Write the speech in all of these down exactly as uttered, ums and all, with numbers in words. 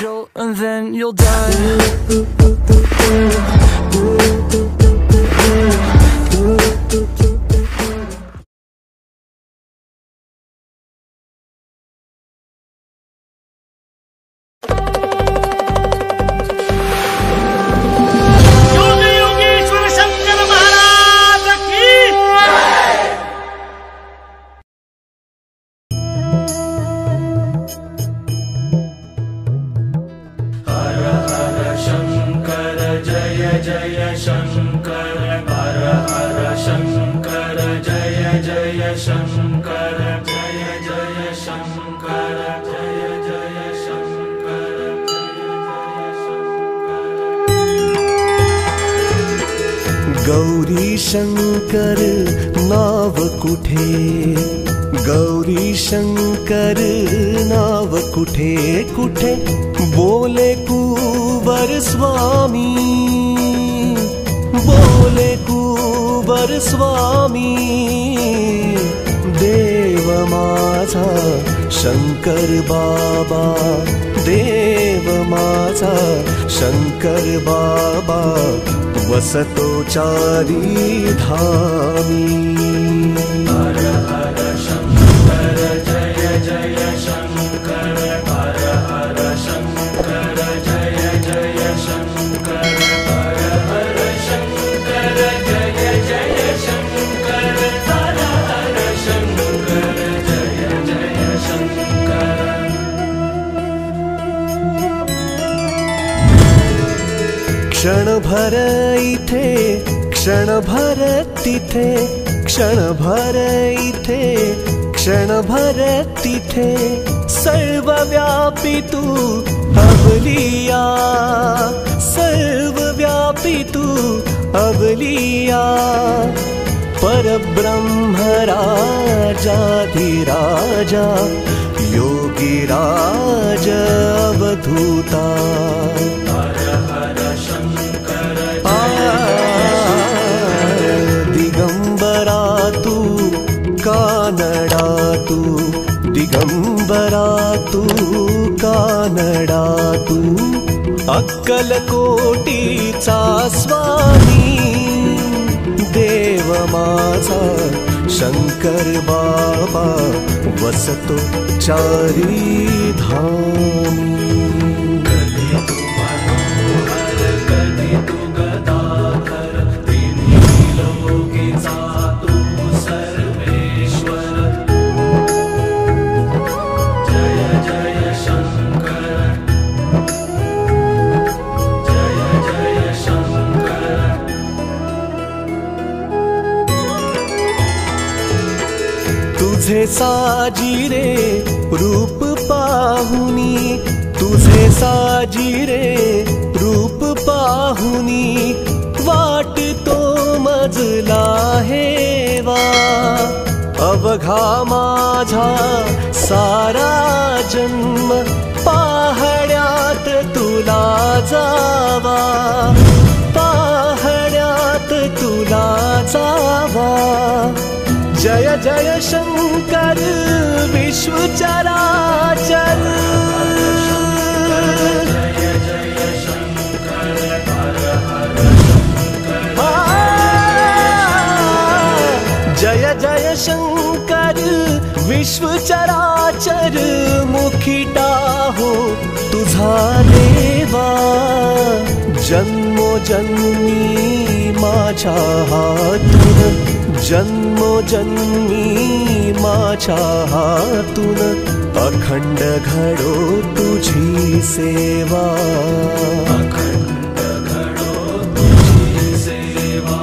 Jolt and then you'll die. योगी योगेश्वर शंकर महाराज की जय। जय जय शंकर हर हर शंकर जय जय शंकर जय जय शंकर जय जय शंकर जय जय शंकर। गौरी शंकर नाव कुठे, गौरी शंकर नाव कुठे कुठे, बोले कुवर स्वामी, बोले कुबर स्वामी, देव माझा शंकर बाबा, देव माझा शंकर बाबा, वसतो चारी धामी। हर हर शंकर जय जय शंकर हर हर शंकर जय जय शंकर क्षण भर इथे क्षण भर तिथे, क्षण भर इथे क्षण भर तिथे, सर्वव्यापी तू अवलिया, सर्वव्यापी तू अवलिया, परब्रह्म राजाधिराजा, योगी राज अवधूता। कानड़ा तू दिगंबरा तू, कानड़ा तू अक्कल कोटीचा स्वामी, देव माझा शंकर बाबा, वसतो चारी धामी। तुझे साजिरे रूप पाहुनी, तुझे साजिरे रूप पाहुनी, वाट तो मजला हेवा, अवघा माझा सारा जन्म, पाहण्यात तुला जावा, पाहण्यात तुला जावा, जय जय शंकर विश्व चराचर। जय जय शंकर हर हर शंकर, जय जय शंकर विश्व चराचर, मुखिटा हो तुझा देवा, जन्मो जन्मी माझा हातून, जन्मो जन्मी माझ्या हातून, अखंड घडो तुझी सेवा, अखंड घडो तुझी सेवा,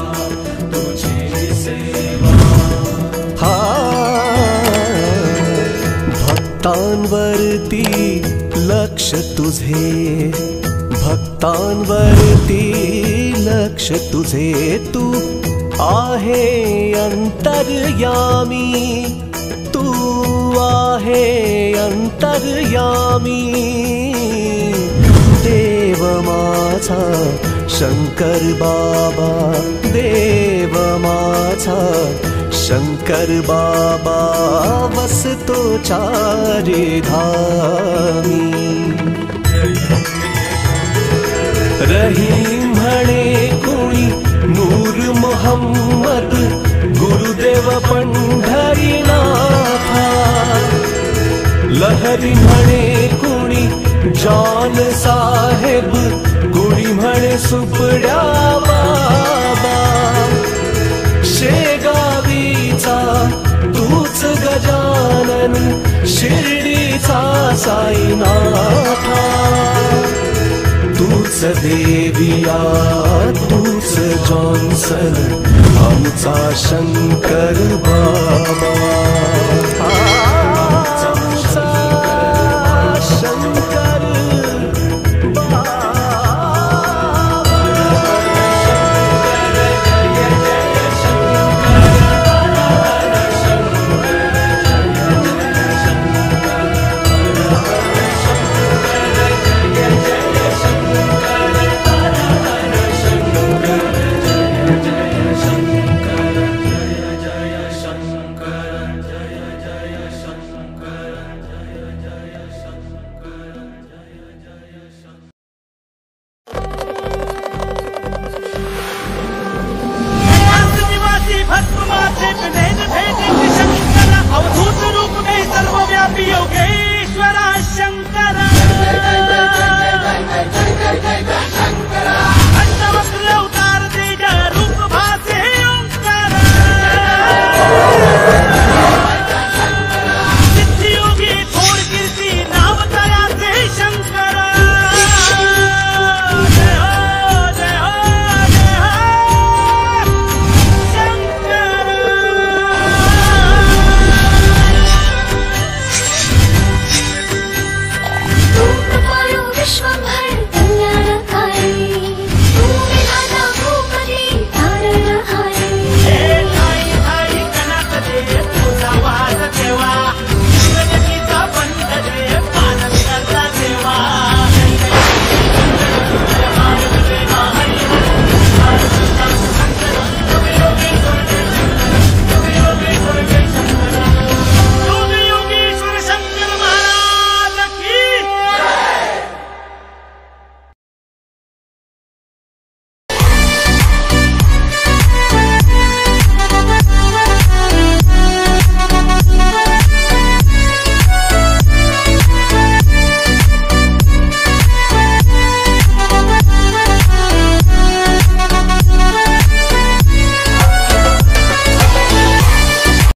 तुझी सेवा। हा भक्तांवरती लक्ष तुझे, भक्तांवरती लक्ष तुझे, तू आहे अंतर्यामी, तू आहे अंतर्यामी, देव माझा शंकर बाबा, देव माझा शंकर बाबा, वसतो चारी धामी। रहीम म्हणे कोणी नूर मोहम्मद गुरुदेव पंढरीनाथा लहरी म्हणे कोणी जॉन साहेब गुणी म्हणे सुपड्या बाबा शेगावीचा तूच गजानन शिर्डीचा साईनाथा तूच देविया तूच जॉन्सन आमचा शंकर बाबा।